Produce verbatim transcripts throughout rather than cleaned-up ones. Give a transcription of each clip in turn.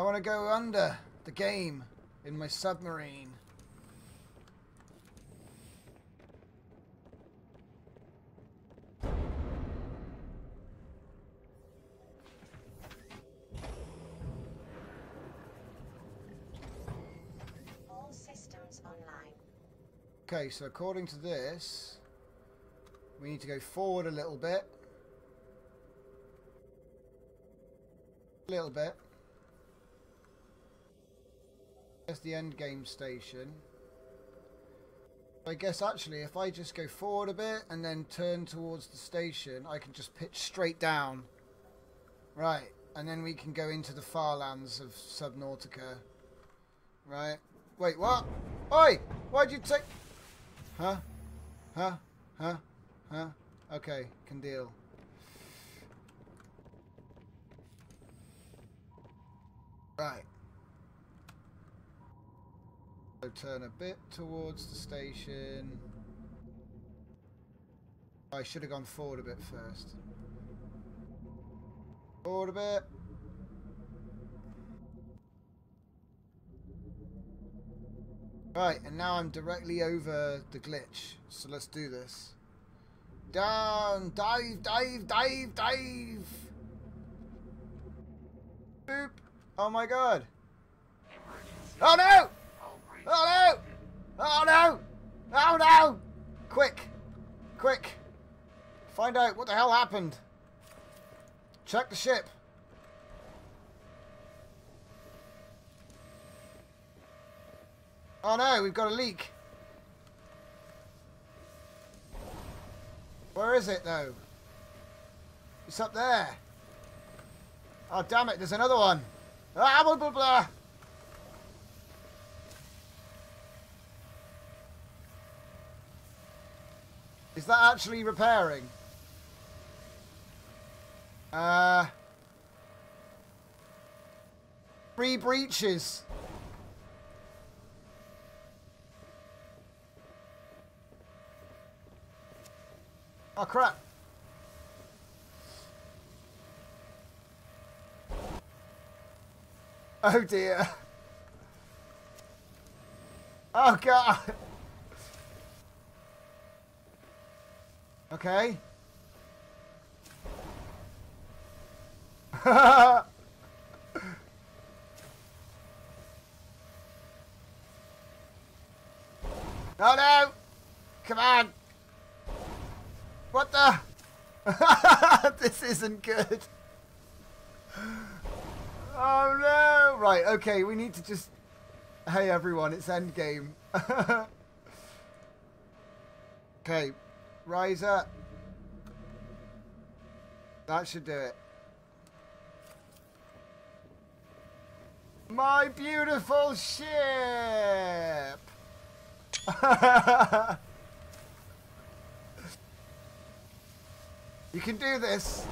I want to go under the game in my submarine. All systems online. Okay, so according to this, we need to go forward a little bit. A little bit. There's the end game station. I guess actually if I just go forward a bit and then turn towards the station, I can just pitch straight down. Right, and then we can go into the far lands of Subnautica. Right. Wait, what? Oi! Why'd you take... Huh? Huh? Huh? Huh? Okay, can deal. Right. So turn a bit towards the station. I should have gone forward a bit first. Forward a bit. Right, and now I'm directly over the glitch, so let's do this. Down, dive, dive, dive, dive! Boop! Oh my god! Oh no! Oh no! Oh no! Oh no! Quick! Quick! Find out what the hell happened! Check the ship! Oh no, we've got a leak. Where is it though? It's up there. Oh damn it, there's another one. Ah, blah blah blah. Is that actually repairing? Uh. Three breaches. Oh crap! Oh dear! Oh god! Okay. No, no! Come on! What the? This isn't good. Oh no! Right, okay, we need to just... Hey everyone, it's endgame. Okay, rise up. That should do it. My beautiful ship! You can do this.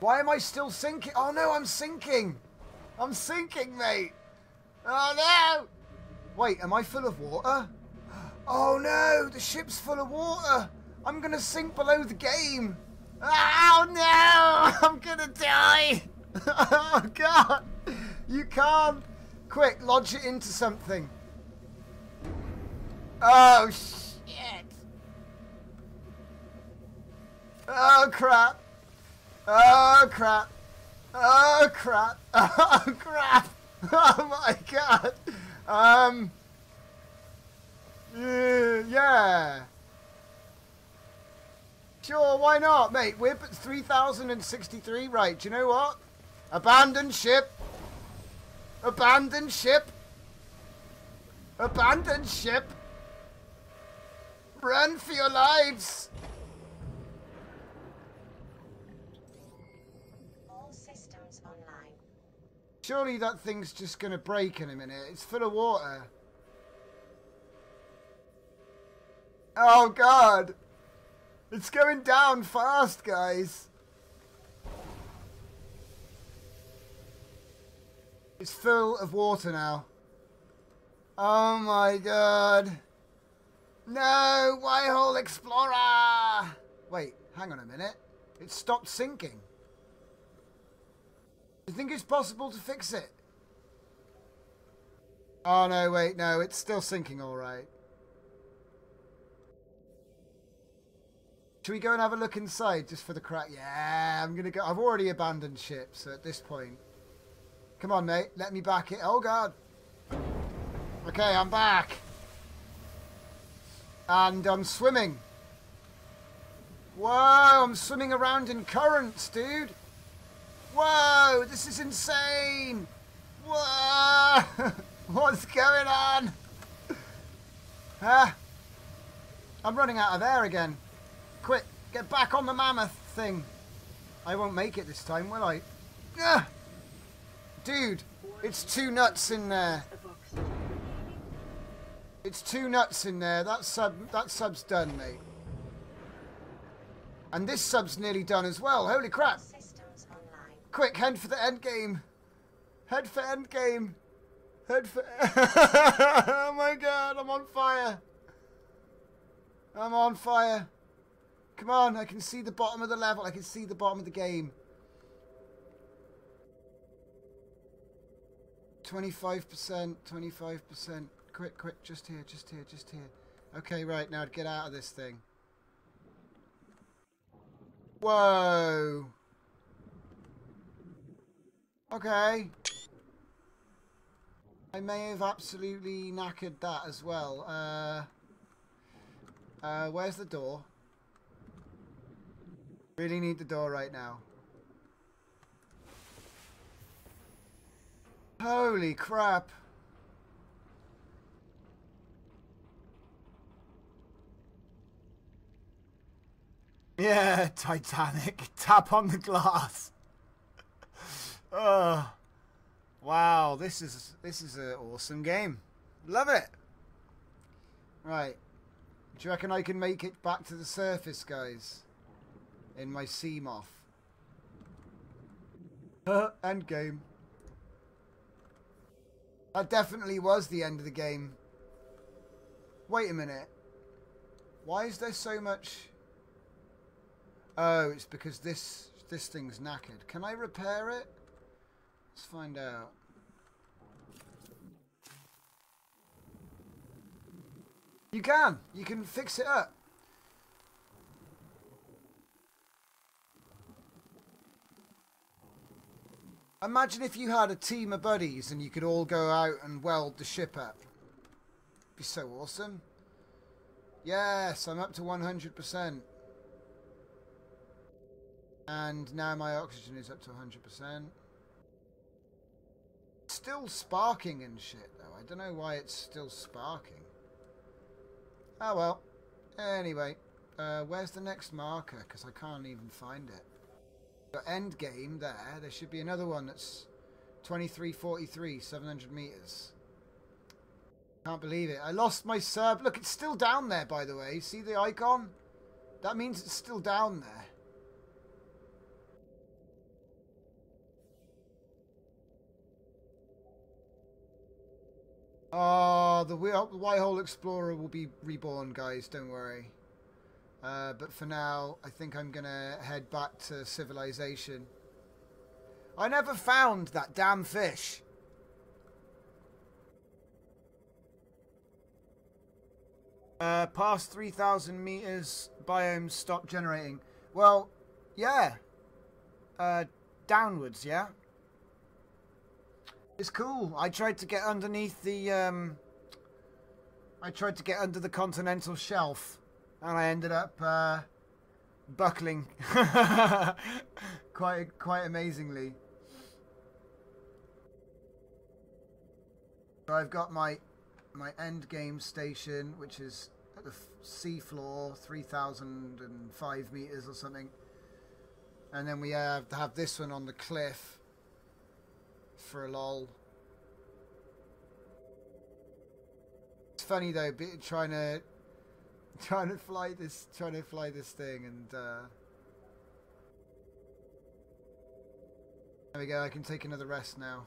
Why am I still sinking? Oh no, I'm sinking. I'm sinking, mate. Oh no. Wait, am I full of water? Oh no, the ship's full of water. I'm going to sink below the game. Oh no, I'm going to die. Oh god. You can't. Quick, lodge it into something. Oh shit. Oh crap! Oh crap! Oh crap! Oh crap! Oh my god! Um. Yeah. Sure, why not, mate? We're at three thousand sixty-three. Right. Do you know what? Abandon ship. Abandon ship. Abandon ship. Run for your lives. Surely that thing's just going to break in a minute. It's full of water. Oh, God. It's going down fast, guys. It's full of water now. Oh, my God. No, White Hole Explorer. Wait, hang on a minute. It stopped sinking. Do you think it's possible to fix it? Oh, no, wait, no, it's still sinking all right. Should we go and have a look inside just for the crack? Yeah, I'm going to go. I've already abandoned ship, so at this point. Come on, mate. Let me back it. Oh, God. Okay, I'm back. And I'm swimming. Whoa, I'm swimming around in currents, dude. Whoa, this is insane. Whoa. What's going on? Huh? I'm running out of air again. Quick, get back on the mammoth thing. I won't make it this time, will I? Ugh. Dude, it's two nuts in there. It's two nuts in there. That sub, that sub's done, mate. And this sub's nearly done as well. Holy crap. Quick, head for the end game. Head for end game. Head for... Oh my God, I'm on fire. I'm on fire. Come on, I can see the bottom of the level. I can see the bottom of the game. twenty-five percent, twenty-five percent. Quick, quick, just here, just here, just here. Okay, right, now get out of this thing. Whoa. Okay. I may have absolutely knackered that as well. Uh, uh, where's the door? Really need the door right now. Holy crap. Yeah, Titanic. Tap on the glass. Oh, wow, this is this is an awesome game. Love it. Right. Do you reckon I can make it back to the surface, guys? In my Seamoth. End game. That definitely was the end of the game. Wait a minute. Why is there so much? Oh, it's because this this thing's knackered. Can I repair it? Let's find out. You can. You can fix it up. Imagine if you had a team of buddies and you could all go out and weld the ship up. It'd be so awesome. Yes, I'm up to one hundred percent. And now my oxygen is up to one hundred percent. Still sparking and shit, though. I don't know why it's still sparking. Oh, well. Anyway, uh, where's the next marker? Because I can't even find it. End game there. There should be another one that's twenty-three forty-three, seven hundred meters. Can't believe it. I lost my sub. Look, it's still down there, by the way. See the icon? That means it's still down there. Oh, the White Hole Explorer will be reborn, guys. Don't worry. Uh, but for now, I think I'm going to head back to civilization. I never found that damn fish. Uh, past three thousand meters, biomes stop generating. Well, yeah. Uh, downwards, yeah. It's cool. I tried to get underneath the... Um, I tried to get under the continental shelf. And I ended up uh, buckling quite quite amazingly. So I've got my my end game station, which is at the sea floor, three thousand and five meters or something, and then we have to have this one on the cliff for a lol. It's funny though, trying to. Trying to fly this, trying to fly this thing, and uh, there we go. I can take another rest now.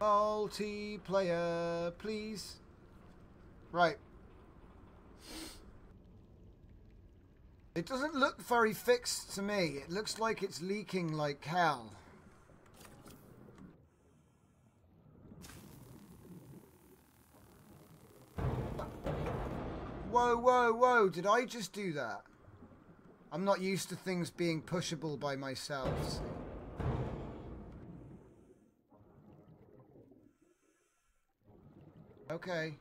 Multiplayer, please. Right. It doesn't look very fixed to me. It looks like it's leaking like hell. Whoa, whoa, whoa. Did I just do that? I'm not used to things being pushable by myself. Okay.